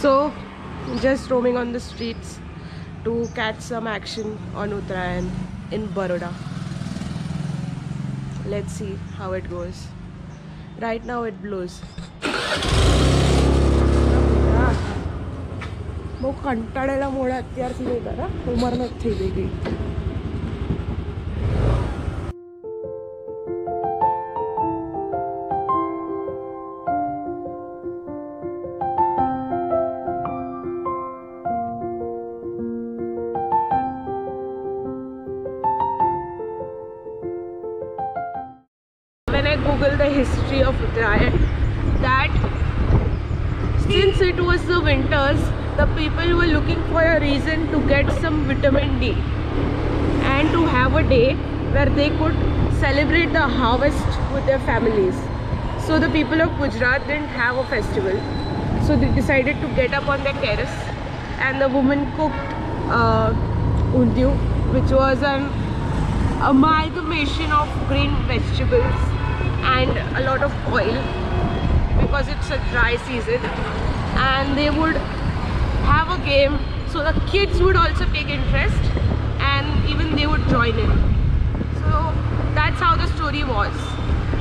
So, just roaming on the streets to catch some action on Uttarayan in Baroda. Let's see how it goes. Right now it blows. Google the history of Uttarayan, that since it was the winters, the people were looking for a reason to get some vitamin D and to have a day where they could celebrate the harvest with their families. So the people of Gujarat didn't have a festival, so they decided to get up on their terrace, and the woman cooked Undhiyu, which was an amalgamation of green vegetables and a lot of oil, because it's a dry season, and they would have a game, so the kids would also take interest and even they would join in. So that's how the story was,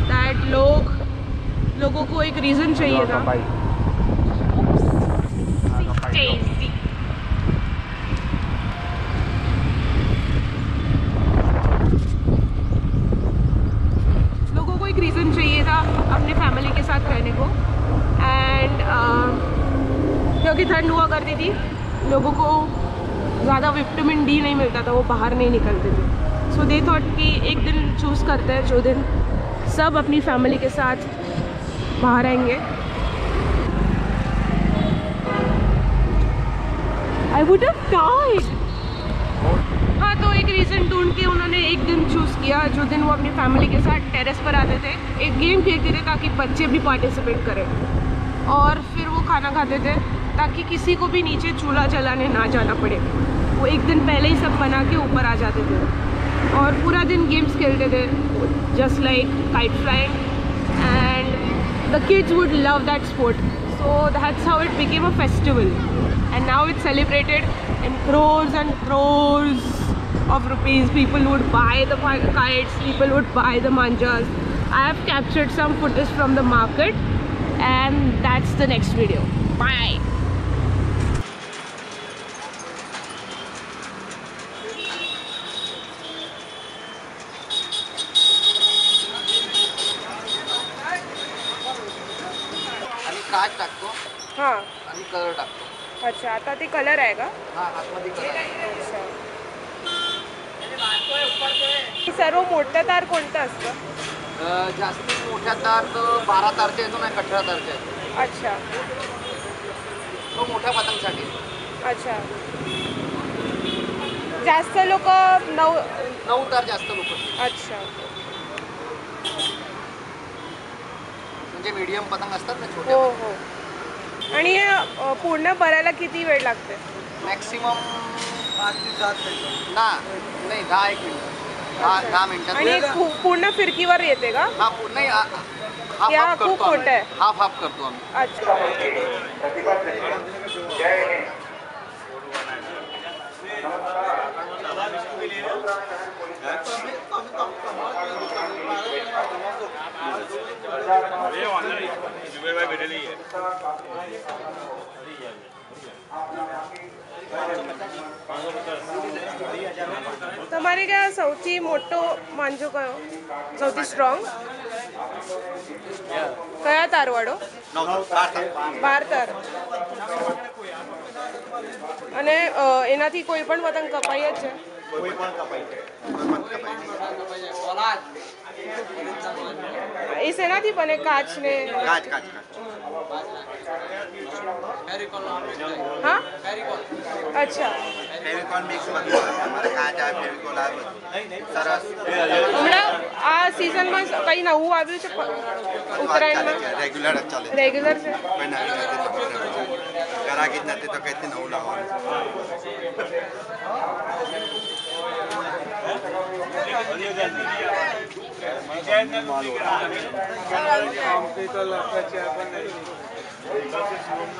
that logo ko ek reason chahiye tha. Oops, tasty. Reason चाहिए था अपने family के साथ रहने को, and क्योंकि ठंड हुआ करती थी, लोगों को ज़्यादा विटामिन डी नहीं मिलता था, वो बाहर नहीं निकलते थे. सो दे थॉट कि एक दिन चूज़ करते हैं जो दिन सब अपनी फैमिली के साथ बाहर आएंगे. I would have died. हाँ, तो एक रीज़न ढूंढ के उन्होंने एक दिन चूज़ किया जो दिन वो अपनी फैमिली के साथ टेरेस पर आते थे, एक गेम खेलते थे ताकि बच्चे भी पार्टिसिपेट करें, और फिर वो खाना खाते थे ताकि किसी को भी नीचे चूल्हा जलाने ना जाना पड़े. वो एक दिन पहले ही सब बना के ऊपर आ जाते थे और पूरा दिन गेम्स खेलते थे, just like kite flying, and the kids would love that sport. So that's how it became a festival, and now it's celebrated in crores and crores of rupees. People would buy the kites, people would buy the manjas. I have captured some footage from the market, and that's the next video. Bye! अच्छा, आता ते colour आएगा. हाँ, आतमध्ये colour आहे. अच्छा, म्हणजे बांधतोय ऊपर ते सर्व मोठा तार कोणता असतो? जास्त मोठा तार तर 12 तारचा येतो ना, 18 तारचा येतो. अच्छा, तो मोठ्या पतंगसाठी. अच्छा, जास्त लोक 9 तार जास्त लोक. अच्छा, म्हणजे मीडियम पतंग असतात ना, छोटे. हो हो. आणि हे पूर्ण भरायला किती वेळ लागते? मॅक्सिमम 5 ते 10 मिनिटं. ना नाही, 10-1 मिनिट. 10 मिनिटात पूर्ण फिरकीवर येते का? हा, पूर्ण नाही, हाफ खूप मोठा आहे. हाफ करतो आम्ही. अच्छा, जय हिंद. તમારે ક્યાં સૌથી મોટો માંજો કયો? સૌથી સ્ટ્રોંગ કયા તારવાળો? 12 તાર. અને એનાથી કોઈ પણ પતંગ કપાય જ છે? કોઈ પણ કપાય છે. એ સેનાથી બને? કાચ. હા, અચ્છા. હમણાં આ સિઝનમાં કંઈ નવું આવ્યું છે ઉત્તરાયણમાં? રેગ્યુલર છે. 150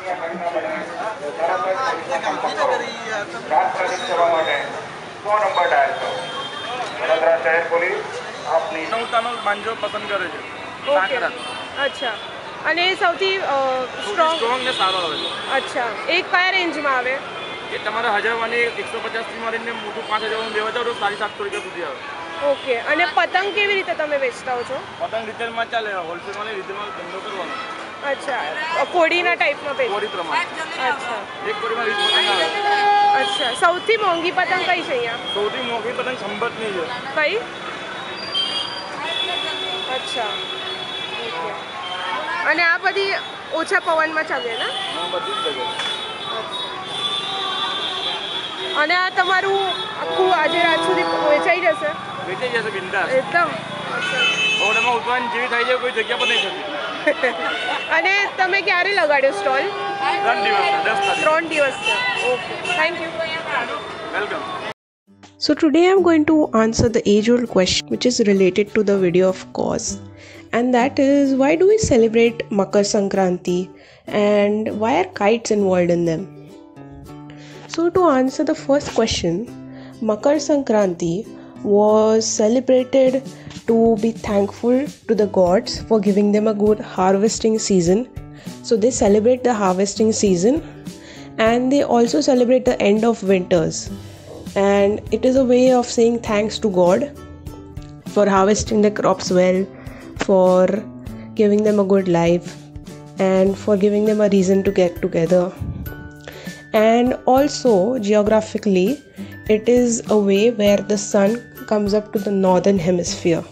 ओके અને પતંગ કેવી રીતે તમે વેચતા હો છો? પતંગ રિટેલ માં ચાલે, હોલસેલ માં રિટેલ માં ધંધો કરવાનો. અચ્છા, કોડીના ટાઈપમાં વેચો? કોડી પ્રમાણે. અચ્છા, એક કોડીમાં 20 પતંગ આવે. અચ્છા, સૌથી મોંઘી પતંગ કઈ છે અહીંયા? સૌથી મોંઘી પતંગ સંબતની છે. કઈ? અચ્છા, ઓકે. અને આ બધી ઓછા પવનમાં ચાલે ને? હા, બધી જ ચાલે. અને આ તમારું આખું આજે રાત સુધી વેચાઈ જશે? વેચાઈ જશે બિંદાસ એકદમ. ઓડમાં ઉત્પાદન જેવી થાય છે, કોઈ જગ્યા પર નહીં થતી. અને તમે ક્યારે લગાડ્યો સ્ટોલ? 3 દિવસ. Okay, thank you, welcome. So today I'm going to answer the age-old question which is related to the video of course, and that is, why do we celebrate Makar Sankranti and why are kites involved in them? So to answer the first question, Makar Sankranti was celebrated to be thankful to the gods for giving them a good harvesting season. So they celebrate the harvesting season, and they also celebrate the end of winters, and it is a way of saying thanks to God for harvesting the crops well, for giving them a good life, and for giving them a reason to get together. And also geographically, it is a way where the sun comes up to the northern hemisphere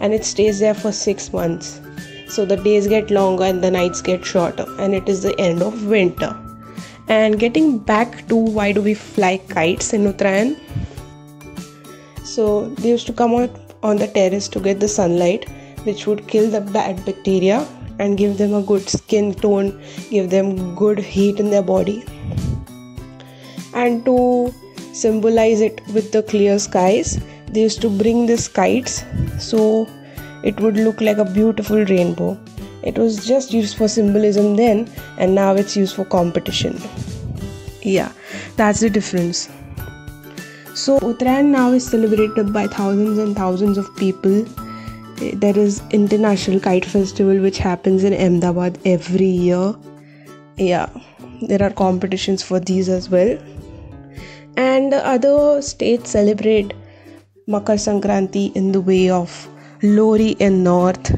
and it stays there for 6 months. So the days get longer and the nights get shorter, and it is the end of winter. And getting back to why do we fly kites in Uttarayan? So they used to come out on the terrace to get the sunlight, which would kill the bad bacteria and give them a good skin tone, give them good heat in their body. And to symbolize it with the clear skies, they used to bring these kites, so it would look like a beautiful rainbow. It was just used for symbolism then, and now it's used for competition. Yeah, that's the difference. So Uttarayan now is celebrated by thousands and thousands of people. There is International Kite Festival which happens in Ahmedabad every year. Yeah, there are competitions for these as well. And other states celebrate Makar Sankranti in the way of Lohri in north,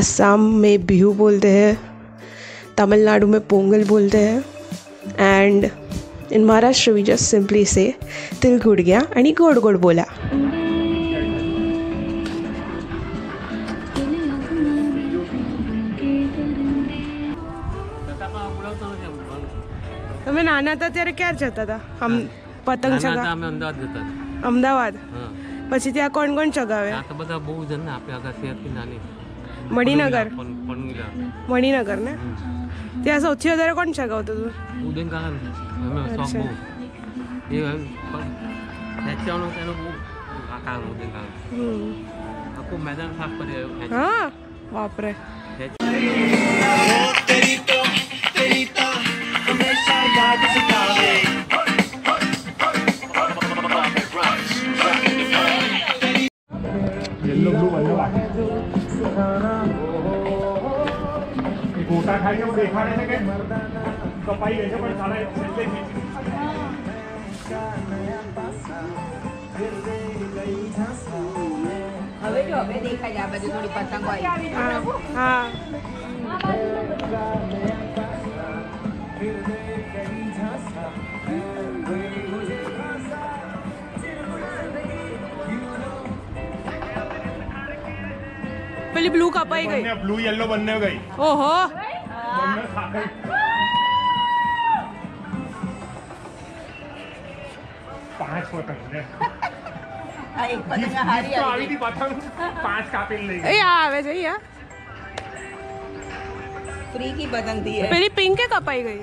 Assam में बिहू बोलते हैं, तमिलनाडु में पोंगल बोलते हैं, and in Maharashtra we just simply say तिल गुड़ गया आणि गोड़ गोड़ बोला. તમે નાના હતા ત્યારે ક્યાં જતા હતા? આમ પતંગ ચગાવતા અમે અમદાવાદ જતા હતા. અમદાવાદ? હા. પછી ત્યાં કોણ કોણ ચગાવે? આ તો બધા બહુ જણ ને આપણે આગળ શહેરથી નાની મણિનગર. મણિનગર ને ત્યાં સૌથી વધારે કોણ ચગાવતો હતો? ઉદયન કાકા. અમે શોખ બહુ એ નેચાનો તેનો બહુ કાકા ઉદયન કાકા. આખું મેદાન સાફ કરી આવ્યો. હા, બાપરે. ब्लू कपाई गई, ब्लू येलो बनने गई. ओहो, पहली पिंक के कपाई गई.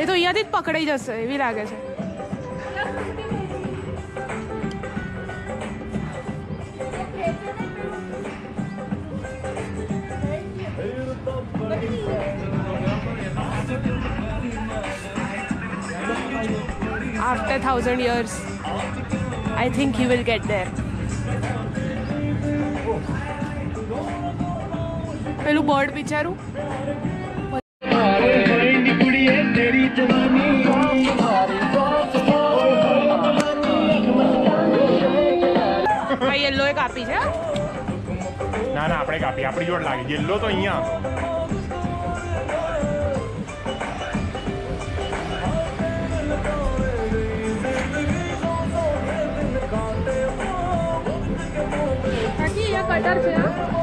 એ તો અહીંયાથી જ પકડાઈ જશે એવી લાગે છે. after 1000 years, I think he will get there. Pelu bird bicharu. Bhai yellow ek api cha. Na na apne kapi apni jod lagi yellow to hiya. Cutter